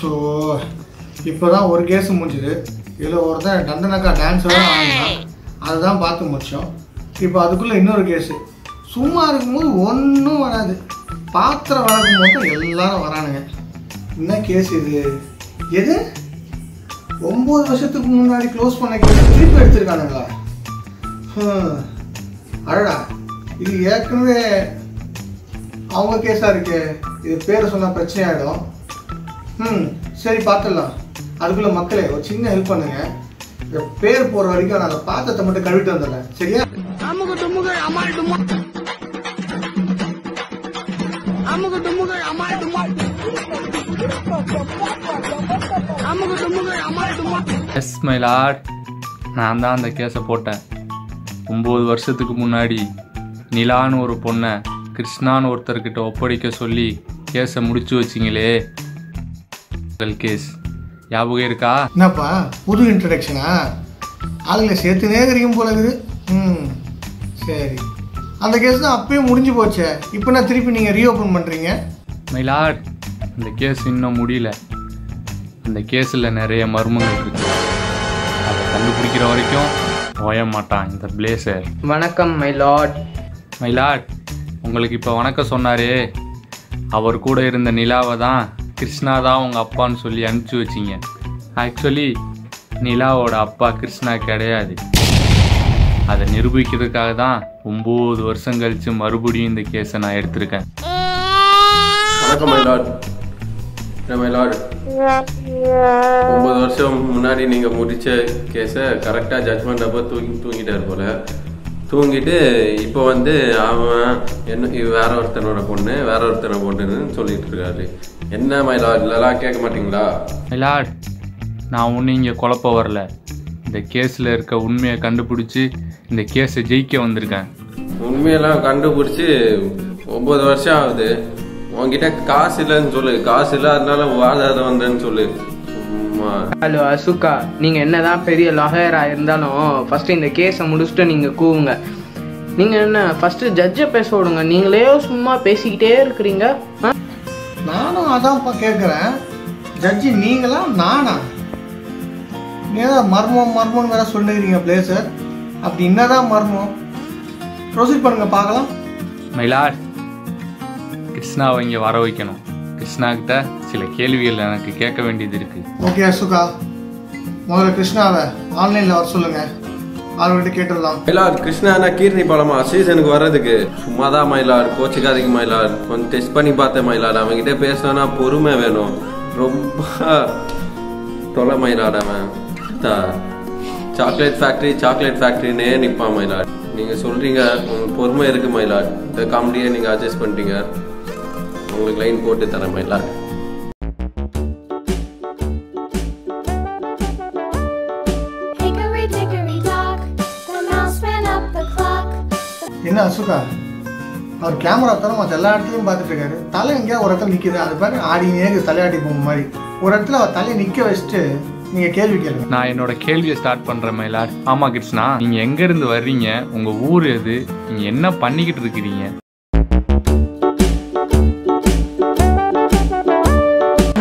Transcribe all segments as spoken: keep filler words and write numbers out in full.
So, now one case is done. Dance another case. One case is ஒன்பது வருஷத்துக்கு முன்னாடி close பண்ண case திருப்பி எடுத்துட்டானுங்க. அடடா இது ஏற்கனவே அவங்க கேஸா இருக்கு. இது பேர் சொன்னா பிரச்சனை ஆயிடும். ம் சரி பாத்தலாம். அதுக்குள்ள மக்களே ஒரு சின்ன ஹெல்ப் பண்ணுங்க. இந்த பேர் போற வரைக்கும் நான் அந்த பாத்தத்தை மட்டும் கழுவிட்டு வந்துறேன். சரியா? அம்முக்கு தும்முக்கு அமால் தும்மா. அம்முக்கு தும்முக்கு அமால் தும்மா. Yes, my lord. நான் தான் அந்த கேஸை போட்டேன். ஒன்பது வருஷத்துக்கு முன்னாடி நிலான்னு ஒரு பொண்ணை கிருஷ்ணான்னு ஒருத்தர்கிட்ட ஒப்படைக்க சொல்லி கேஸை முடிச்சு வச்சிங்களே. கேஸ் ஞாபகம் இருக்கா? என்னப்பா புது இன்ட்ரடக்ஷனா? ஆளுங்களை சேர்த்து நேகரிக்கும் போல இருக்குது. ம் சரி, அந்த கேஸ் தான் அப்பயே முடிஞ்சு போச்சே. இப்போ நான் திருப்பி நீங்கள் ரீஓப்பன் பண்ணுறீங்க? மை லார்ட், அந்த கேஸ் இன்னும் முடியல. அந்த கேஸில் நிறைய மர்மங்கள் இருக்கு. அதை கண்டுபிடிக்கிற வரைக்கும் ஓய மாட்டான் இந்த பிளேசர். வணக்கம் மை லார்ட். மை லார்ட், உங்களுக்கு இப்போ வணக்கம் சொன்னாரே, அவர் கூட இருந்த நிலாவை தான் கிருஷ்ணா தான் உங்கள் அப்பான்னு சொல்லி அனுப்பிச்சி வச்சிங்க. ஆக்சுவலி நிலாவோட அப்பா கிருஷ்ணா கிடையாது. அதை நிரூபிக்கிறதுக்காக தான் ஒம்பது வருஷம் கழித்து மறுபடியும் இந்த கேஸை நான் எடுத்திருக்கேன். வணக்கம் மை லார்ட். மை லார்ட், ஒன்பது வருஷம் முன்னாடி நீங்கள் முடித்த கேஸை கரெக்டாக ஜட்மெண்ட் அப்போ தூங்கி தூங்கிட்டாரு போல். தூங்கிட்டு இப்போ வந்து அவன் என்ன வேற ஒருத்தனோட பொண்ணு வேற ஒருத்தனை பொண்ணுன்னு சொல்லிட்டு இருக்காரு. என்ன மை லார்ட், இதெல்லாம் கேட்க மாட்டீங்களா? மை லார்ட், நான் ஒன்றும் இங்கே குழப்ப வரல. இந்த கேஸில் இருக்க உண்மையை கண்டுபிடிச்சி இந்த கேஸை ஜெயிக்க வந்திருக்கேன். உண்மையெல்லாம் கண்டுபிடிச்சி ஒம்பது வருஷம் ஆகுது. உங்ககிட்ட காசு இல்லைன்னு சொல்லு. காசு இல்லை அதனால வாதாத வந்தேன்னு சொல்லு. ஹலோ அசுகா, நீங்க என்னதான் பெரிய லாயரா இருந்தாலும் ஃபர்ஸ்ட் இந்த கேஸை முடிச்சுட்டு நீங்க கூவுங்க. நீங்க என்ன ஃபர்ஸ்ட் ஜட்ஜை பேச விடுங்க. நீங்களே சும்மா பேசிக்கிட்டே இருக்கிறீங்க. நானும் அதான் கேட்குறேன். ஜட்ஜி நீங்களா நானா? ஏதா மர்மம் மர்மம் வேற சொல்லுறீங்க பிளேசர். அப்படி என்னதான் மர்மம்? ப்ரொசீட் பண்ணுங்க பார்க்கலாம். மை லார்ட், கிருஷ்ணாவை இங்கே வர வைக்கணும். கிருஷ்ணா கிட்ட சில கேள்விகள் எனக்கு கேட்க வேண்டியது இருக்கு. ஓகே அசுகா, முதல்ல கிருஷ்ணாவை ஆன்லைனில் வர சொல்லுங்க. அவர்கிட்ட கேட்டுடலாம். மயிலார் கிருஷ்ணா என்ன கீர்த்தி பழமா சீசனுக்கு வர்றதுக்கு? சும்மா தான் மயிலார், கோச்சிக்காதீங்க மயிலார். கொஞ்சம் டெஸ்ட் பண்ணி பார்த்தேன் மயிலார். அவங்ககிட்ட பேசணும்னா பொறுமை வேணும். ரொம்ப தொலை மயிலார். அவன் சாக்லேட் ஃபேக்ட்ரி சாக்லேட் ஃபேக்ட்ரின்னே நிற்பான் மயிலார். நீங்கள் சொல்கிறீங்க பொறுமை இருக்கு மயிலார். இந்த காமெடியை நீங்கள் அட்ஜஸ்ட் பண்ணிட்டீங்க. உங்களுக்கு லைன் போட்டு தரேன் மயிலார். என்ன அசுகா, அவர் கேமரா தரம் மற்ற எல்லா இடத்துலையும் பார்த்துட்டு இருக்காரு. தலை எங்கேயா ஒரு இடத்துல நிற்கிது. அது பாரு ஆடினே தலையாடி போன மாதிரி ஒரு இடத்துல அவர் தலையை நிற்க வச்சுட்டு நீங்க கேள்வி கேளுங்க. நான் என்னோட கேள்வியை ஸ்டார்ட் பண்றேன் மயிலார். ஆமா கிருஷ்ணா, நீங்க எங்க இருந்து வர்றீங்க? உங்க ஊர் எது? நீங்க என்ன பண்ணிக்கிட்டு இருக்கிறீங்க?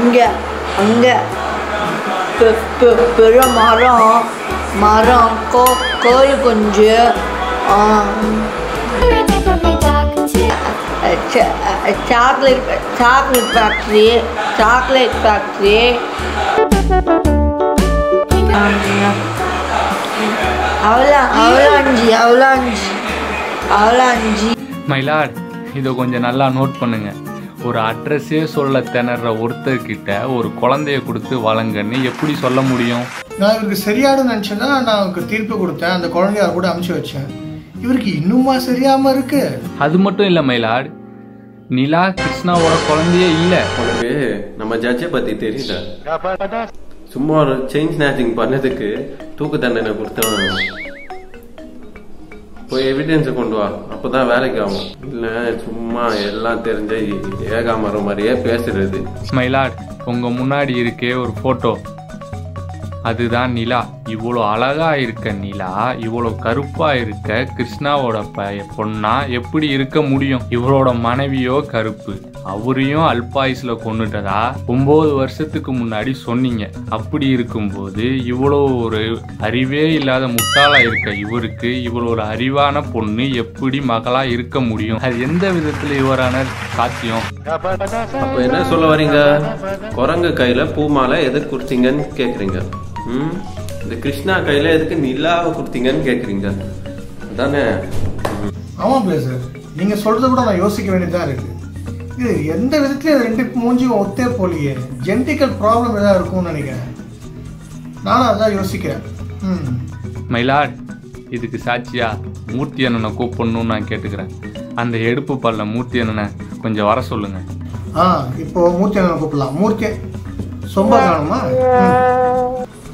இங்க அங்க பெரிய மரம் மரம் கோழி குஞ்சு chocolate chocolate factory chocolate factory மயிலார். இதை கொஞ்சம் நல்லா நோட் பண்ணுங்க. ஒரு அட்ரஸே சொல்ல திணற ஒருத்தர்கிட்ட ஒரு குழந்தைய கொடுத்து வளங்கன்னு எப்படி சொல்ல முடியும்? நான் இவருக்கு சரியானு நினைச்சேன்னா நான் அவருக்கு தீர்ப்பு கொடுத்தேன். அந்த குழந்தைய கூட அனுப்பிச்சு வச்சேன். இவருக்கு இன்னுமா சரியாம இருக்கு. அது மட்டும் இல்ல மயிலார், நிலா கிருஷ்ணாவோட குழந்தையே இல்ல. உனக்கு நம்ம ஜட்ஜை பத்தி தெரியல. சும்மா ஒரு செயின் ஸ்நாச்சிங் பண்ணதுக்கு தூக்கு தண்டனை கொடுத்தவன். போய் எவிடன்ஸை கொண்டு வா, அப்போதான் வேலைக்கு ஆகும். இல்லை சும்மா எல்லாம் தெரிஞ்ச ஏகாமரம் மாதிரியே பேசுறது. மயிலாட், உங்கள் முன்னாடி இருக்கே ஒரு ஃபோட்டோ, அதுதான் நிலா. இவ்வளோ அழகாக இருக்க நிலா இவ்வளோ கருப்பாக இருக்க கிருஷ்ணாவோட ப பொண்ணா எப்படி இருக்க முடியும்? இவரோட மனைவியோ கருப்பு, அவரையும் அல்பாயுஸ்ல கொண்டுட்டதா ஒன்பது வருஷத்துக்கு முன்னாடி சொன்னீங்க. அப்படி இருக்கும்போது இவ்வளோ ஒரு அறிவே இல்லாத முட்டாளா இருக்க இவருக்கு இவ்வளோ ஒரு அறிவான பொண்ணு எப்படி மகளா இருக்க முடியும்? அது எந்த விதத்துல இவரான சாத்தியம்? அப்ப என்ன சொல்ல வரீங்க? குரங்கு கையில பூமாலை எதுக்கு கொடுத்தீங்கன்னு கேக்குறீங்க. ம், இந்த கிருஷ்ணா கையில எதுக்கு நிலாவை கொடுத்தீங்கன்னு கேக்குறீங்க தானே? ஆமா பிளேசர், நீங்க சொல்றது கூட நான் யோசிக்க வேண்டியதா இருக்கு. இது எந்த விதத்துலையும் ரெண்டு மூஞ்சியும் ஒத்தே போலியே. ஜெனடிக்கல் ப்ராப்ளம் ஏதாவது இருக்கும்னு நினைக்கிறேன். நானும் அதான் யோசிக்கிறேன். ம், மயிலாட் இதுக்கு சாட்சியா மூர்த்தி அண்ணனை கூப்பிடணும்னு நான் கேட்டுக்கிறேன். அந்த எடுப்பு பல்ல மூர்த்தி அண்ணனை கொஞ்சம் வர சொல்லுங்க. ஆ, இப்போ மூர்த்தி அண்ணனை கூப்பிடலாம். மூர்த்தி சொம்ப காணுமா?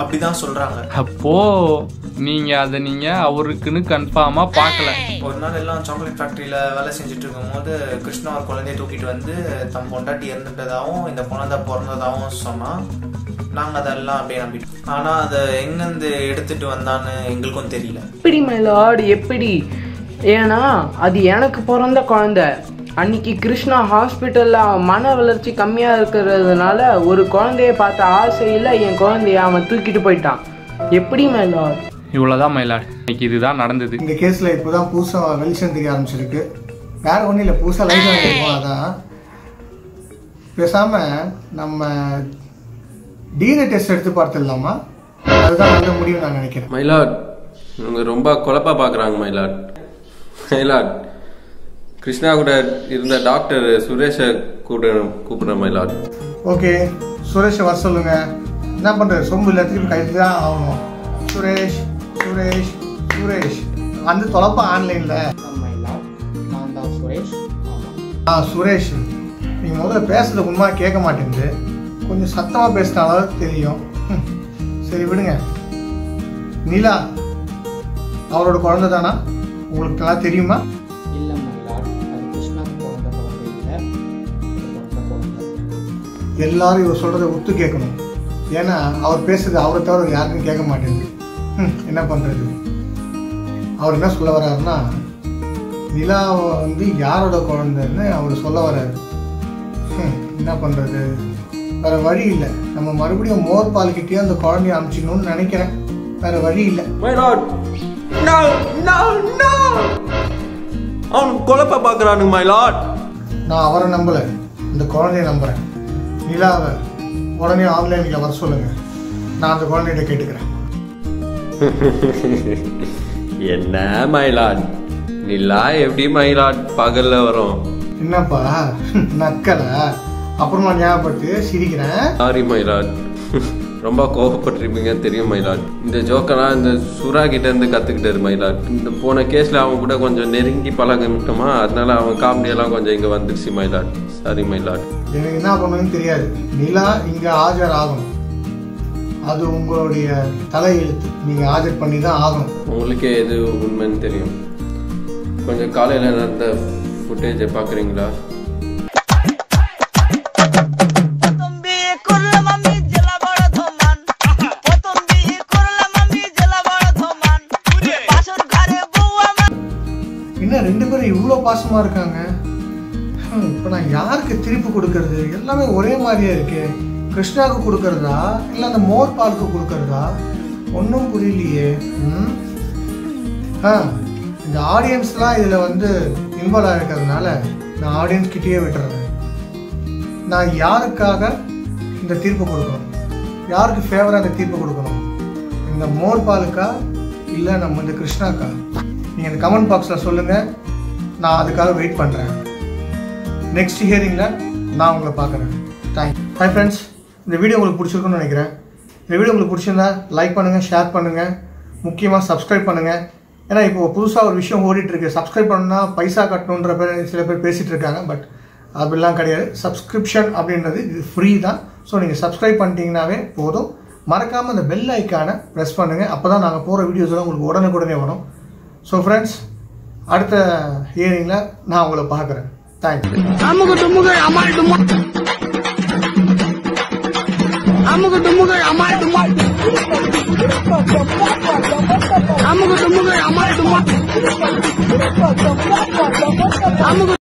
அப்படிதான் சொல்றாங்க. அப்போ நீங்க அதை நீங்க அவருக்குன்னு கன்ஃபார்மா பார்க்கல? ஒரு நாள் எல்லாம் சாக்லேட் ஃபேக்டரியில வேலை செஞ்சுட்டு இருக்கும் போது கிருஷ்ணா ஒரு குழந்தைய தூக்கிட்டு வந்து தம் பொண்டாட்டி இறந்துட்டதாகவும் இந்த குழந்தை பிறந்ததாகவும் சொன்னா நாங்க அதெல்லாம் அப்படியே நம்பிட்டோம். ஆனா அதை எங்கிருந்து எடுத்துட்டு வந்தான்னு எங்களுக்கும் தெரியல. எப்படி மயிலாடு எப்படி? ஏன்னா அது எனக்கு பிறந்த குழந்தை. அன்னைக்கு கிருஷ்ணா ஹாஸ்பிட்டல்ல மன வளர்ச்சி கம்மியா இருக்கிறதுனால ஒரு குழந்தைய பார்த்த ஆசையில என் குழந்தைய அவன் தூக்கிட்டு போயிட்டான். எப்படி மயிலாடு? இவ்வளவுதான் மயிலாடு, இன்னைக்கு இதுதான் நடந்தது. இந்த கேஸ்ல இப்போதான் பூசா வெளிச்சந்திக்க ஆரம்பிச்சிருக்கு. வேற ஒன்றும் இல்லை, பூசா லைஃப் அதான். பேசாம நம்ம டிஎன்ஏ டெஸ்ட் எடுத்து பார்த்துடலாமா? அதுதான் நல்ல முடிவு நான் நினைக்கிறேன். மயிலாட் இவங்க ரொம்ப குழப்பா பார்க்குறாங்க. மயிலாட் மயிலாட் கிருஷ்ணா கூட இருந்த டாக்டர் சுரேஷை கூட கூப்பிடுறேன். மயிலாட் ஓகே, சுரேஷை வர சொல்லுங்க. என்ன பண்ணுறது, சொம்பு இல்லை, திருப்பி கையில் தான் ஆகணும். சுரேஷ், சுரேஷ், சுரேஷ் அந்த தொலைப்பா ஆன்லைனில். நான் தான் சுரேஷ். ஆ சுரேஷ், நீங்கள் முதல்ல பேசுறது உண்மையாக கேட்க மாட்டேங்குது. கொஞ்சம் சத்தமாக பேசினாலும் தெரியும். சரி விடுங்க. நிலா அவரோட குழந்தை தானா? உங்களுக்கு நல்லா தெரியுமா? இல்லை மயிலாட், அது கிருஷ்ணாக்கு பிறந்த குழந்தை இல்லை, பிறந்த குழந்தை. எல்லாரும் இவர் சொல்கிறத ஒத்து கேட்கணும். ஏன்னா அவர் பேசுறது அவரை தவிர யாருக்கும் கேட்க மாட்டேங்குது. ம், என்ன பண்ணுறது? அவர் என்ன சொல்ல வர்றாருன்னா, நிலா வந்து யாரோட குழந்தைன்னு அவர் சொல்ல வர்றாரு. என்ன பண்ணுறது, வேற வழி இல்லை. நம்ம மறுபடியும் மோர் பால்கிட்டே அந்த குழந்தைய அனுப்பிச்சிக்கணும்னு நினைக்கிறேன். வேற வழி இல்லை. நான் அவரை நம்பல, இந்த குழந்தைய நம்புறேன். நிலாவை உடனே ஆன்லைன்ல வர சொல்லுங்க. நான் அந்த குழந்தைகிட்ட கேட்டுக்கிறேன். என்ன மயிலாட், நிலா எப்படி மயிலாட் பகல்ல வரும்? என்னப்பா நக்கல? அப்புறம் நான் ஞாபகப்பட்டு சிரிக்கிறேன். சாரி மயிலாட், ரொம்ப கோபப்பட்டிருப்பீங்க தெரியும் மயிலாட். இந்த ஜோக்கெல்லாம் இந்த சுரா கிட்ட இருந்து கற்றுக்கிட்டாரு மயிலாட். இந்த போன கேஸில் அவன் கூட கொஞ்சம் நெருங்கி பழகிட்டோமா, அதனால அவன் காமெடியெல்லாம் கொஞ்சம் இங்கே வந்துடுச்சு மயிலாட். சாரி மயிலாட். எனக்கு என்ன பண்ணுன்னு தெரியாது. நிலா இங்கே ஆஜர் ஆகணும், அது உங்களுடைய தலையெழுத்து. நீங்கள் ஆஜர் பண்ணி தான் ஆகணும். உங்களுக்கே எது உண்மைன்னு தெரியும். கொஞ்சம் காலையில் நடந்த ஃபுட்டேஜை பார்க்குறீங்களா? ரெண்டு பேரும் இவ்வளோ பாசமாக இருக்காங்க. இப்போ நான் யாருக்கு திருப்பி கொடுக்கறது? எல்லாமே ஒரே மாதிரியா இருக்கு. கிருஷ்ணாவுக்கு கொடுக்கறதா இல்லை அந்த மோர் பாலுக்கு கொடுக்கறதா? ஒன்றும் புரியலையே. ம், ஆ இந்த ஆடியன்ஸ்லாம் இதில் வந்து இன்வால்வ் ஆகிருக்கிறதுனால நான் ஆடியன்ஸ் கிட்டேயே விட்டுறேன். நான் யாருக்காக இந்த தீர்ப்பு கொடுக்கணும்? யாருக்கு ஃபேவராக இந்த தீர்ப்பு கொடுக்கணும்? இந்த மோர் பாலுக்கா இல்லை நம்ம இந்த கிருஷ்ணாக்கா? நீங்கள் இந்த கமெண்ட் பாக்ஸில் சொல்லுங்கள். நான் அதுக்காக வெயிட் பண்ணுறேன். நெக்ஸ்ட் ஹியரிங்கில் நான் உங்களை பார்க்குறேன். தேங்க்யூ. ஹாய் ஃப்ரெண்ட்ஸ், இந்த வீடியோ உங்களுக்கு பிடிச்சிருக்குன்னு நினைக்கிறேன். இந்த வீடியோ உங்களுக்கு பிடிச்சிருந்தா லைக் பண்ணுங்கள், ஷேர் பண்ணுங்கள், முக்கியமாக சப்ஸ்கிரைப் பண்ணுங்கள். ஏன்னா இப்போ புதுசாக ஒரு விஷயம் ஓடிட்டுருக்கு. சப்ஸ்கிரைப் பண்ணணும்னா பைசா கட்டணுன்ற பேர் சில பேர் பேசிகிட்டு இருக்காங்க. பட் அப்படிலாம் கிடையாது. சப்ஸ்கிரிப்ஷன் அப்படின்றது இது ஃப்ரீ தான். ஸோ நீங்கள் சப்ஸ்கிரைப் பண்ணிட்டீங்கன்னாவே போதும். மறக்காம அந்த பெல் ஐகானை press பண்ணுங்க. அப்பதான் நாங்க போற வீடியோஸ் எல்லாம் உங்களுக்கு உடனுக்குடனே வரும். So friends, அடுத்த ஹியரிங்ல நான் உங்களை பார்க்கறேன். Thank you. AMMK டுமுக Amaal டுமா AMMK டுமுக Amaal டுமா AMMK டுமுக Amaal டுமா AMMK